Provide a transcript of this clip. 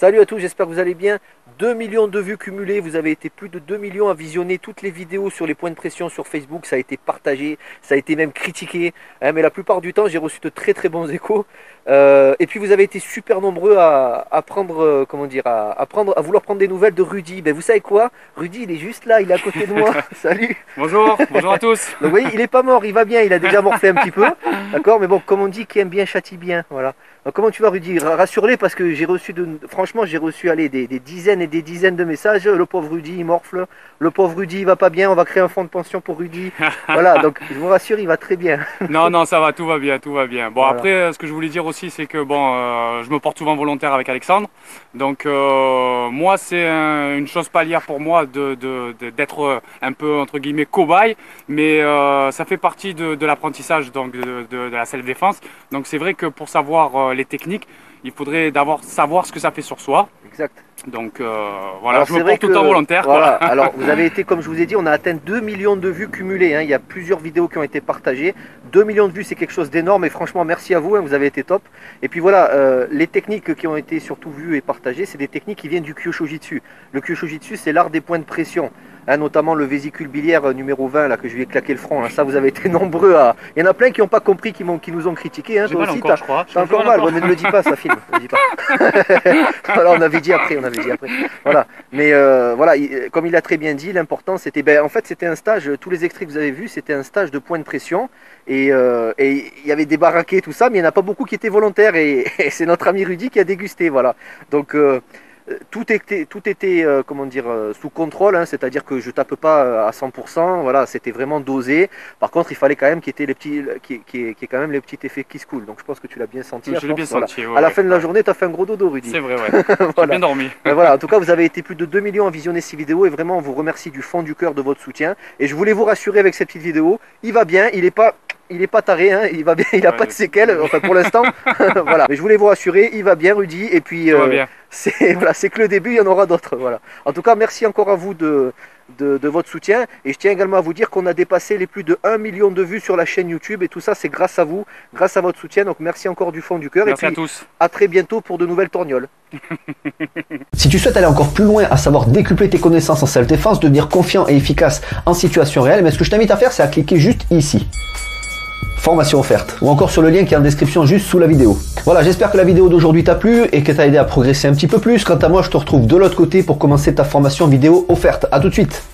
Salut à tous, j'espère que vous allez bien. 2 millions de vues cumulées, vous avez été plus de 2 millions à visionner toutes les vidéos sur les points de pression sur Facebook. Ça a été partagé, ça a été même critiqué, hein, mais la plupart du temps j'ai reçu de très bons échos. Et puis vous avez été super nombreux à vouloir prendre des nouvelles de Rudy. Ben, vous savez quoi, Rudy il est juste là, il est à côté de moi. Salut. Bonjour à tous. Donc, vous voyez, il n'est pas mort, il va bien, il a déjà morflé un petit peu. D'accord, mais bon, comme on dit, qui aime bien châtie bien, voilà. Donc, comment tu vas, Rudy? Rassure-les, parce que j'ai reçu, franchement, j'ai reçu des dizaines et des dizaines de messages. Le pauvre Rudy, il morfle. Le pauvre Rudy, il va pas bien. On va créer un fonds de pension pour Rudy. Voilà, donc je vous rassure, il va très bien. Non, ça va, tout va bien, tout va bien. Bon, voilà. Après, ce que je voulais dire aussi, c'est que bon, je me porte souvent volontaire avec Alexandre. Donc, moi, c'est une chose pallière pour moi d'être un peu, entre guillemets, cobaye. Mais ça fait partie de l'apprentissage, donc de la self-défense. Donc, c'est vrai que pour savoir les techniques, il faudrait d'abord savoir ce que ça fait sur soi. Exact. Donc voilà, alors, je me prends tout le temps volontaire. Voilà. Alors vous avez été, comme je vous ai dit, on a atteint 2 millions de vues cumulées, hein. Il y a plusieurs vidéos qui ont été partagées. 2 millions de vues, c'est quelque chose d'énorme, et franchement merci à vous, hein. Vous avez été top. Et puis voilà, les techniques qui ont été surtout vues et partagées, c'est des techniques qui viennent du Kyô Jitsu. Le Kyô Jitsu, c'est l'art des points de pression. Hein, notamment le vésicule biliaire numéro 20 là, que je lui ai claqué le front, hein. Ça vous avez été nombreux à... Il y en a plein qui n'ont pas compris, qui nous ont critiqué, hein. Toi aussi, t'as encore mal, bon, ne le dis pas, ça filme, ne le dis pas. Voilà, on avait dit après. Voilà. Mais voilà, comme il a très bien dit, l'important c'était... Ben, en fait c'était un stage, tous les extraits que vous avez vus, c'était un stage de points de pression, et il y avait des baraquets, tout ça, mais il n'y en a pas beaucoup qui étaient volontaires, et c'est notre ami Rudy qui a dégusté, voilà. Donc... Tout était comment dire, sous contrôle, hein, c'est-à-dire que je tape pas à 100%, voilà, c'était vraiment dosé. Par contre, il fallait quand même qu'il y ait les petits effets qui se coulent. Donc je pense que tu l'as bien senti. Je l'ai bien senti, voilà. Ouais, à la fin de la journée, tu as fait un gros dodo, Rudy. C'est vrai, ouais. Voilà. J'ai bien dormi. Mais voilà, en tout cas, vous avez été plus de 2 millions à visionner ces vidéos, et vraiment, on vous remercie du fond du cœur de votre soutien. Et je voulais vous rassurer avec cette petite vidéo, il va bien, il n'est pas taré, hein, il va bien, il n'a pas de séquelles, enfin pour l'instant. Voilà. Mais je voulais vous rassurer, il va bien, Rudy, et puis c'est voilà, c'est que le début, il y en aura d'autres. Voilà. En tout cas, merci encore à vous de votre soutien, et je tiens également à vous dire qu'on a dépassé les plus de 1 million de vues sur la chaîne YouTube, et tout ça c'est grâce à vous, grâce à votre soutien. Donc merci encore du fond du cœur, et puis à tous, à très bientôt pour de nouvelles torgnoles. Si tu souhaites aller encore plus loin, à savoir décupler tes connaissances en self-défense, devenir confiant et efficace en situation réelle, mais ce que je t'invite à faire, c'est à cliquer juste ici. Formation offerte, ou encore sur le lien qui est en description juste sous la vidéo. Voilà, j'espère que la vidéo d'aujourd'hui t'a plu et que t'a aidé à progresser un petit peu plus. Quant à moi, je te retrouve de l'autre côté pour commencer ta formation vidéo offerte. À tout de suite.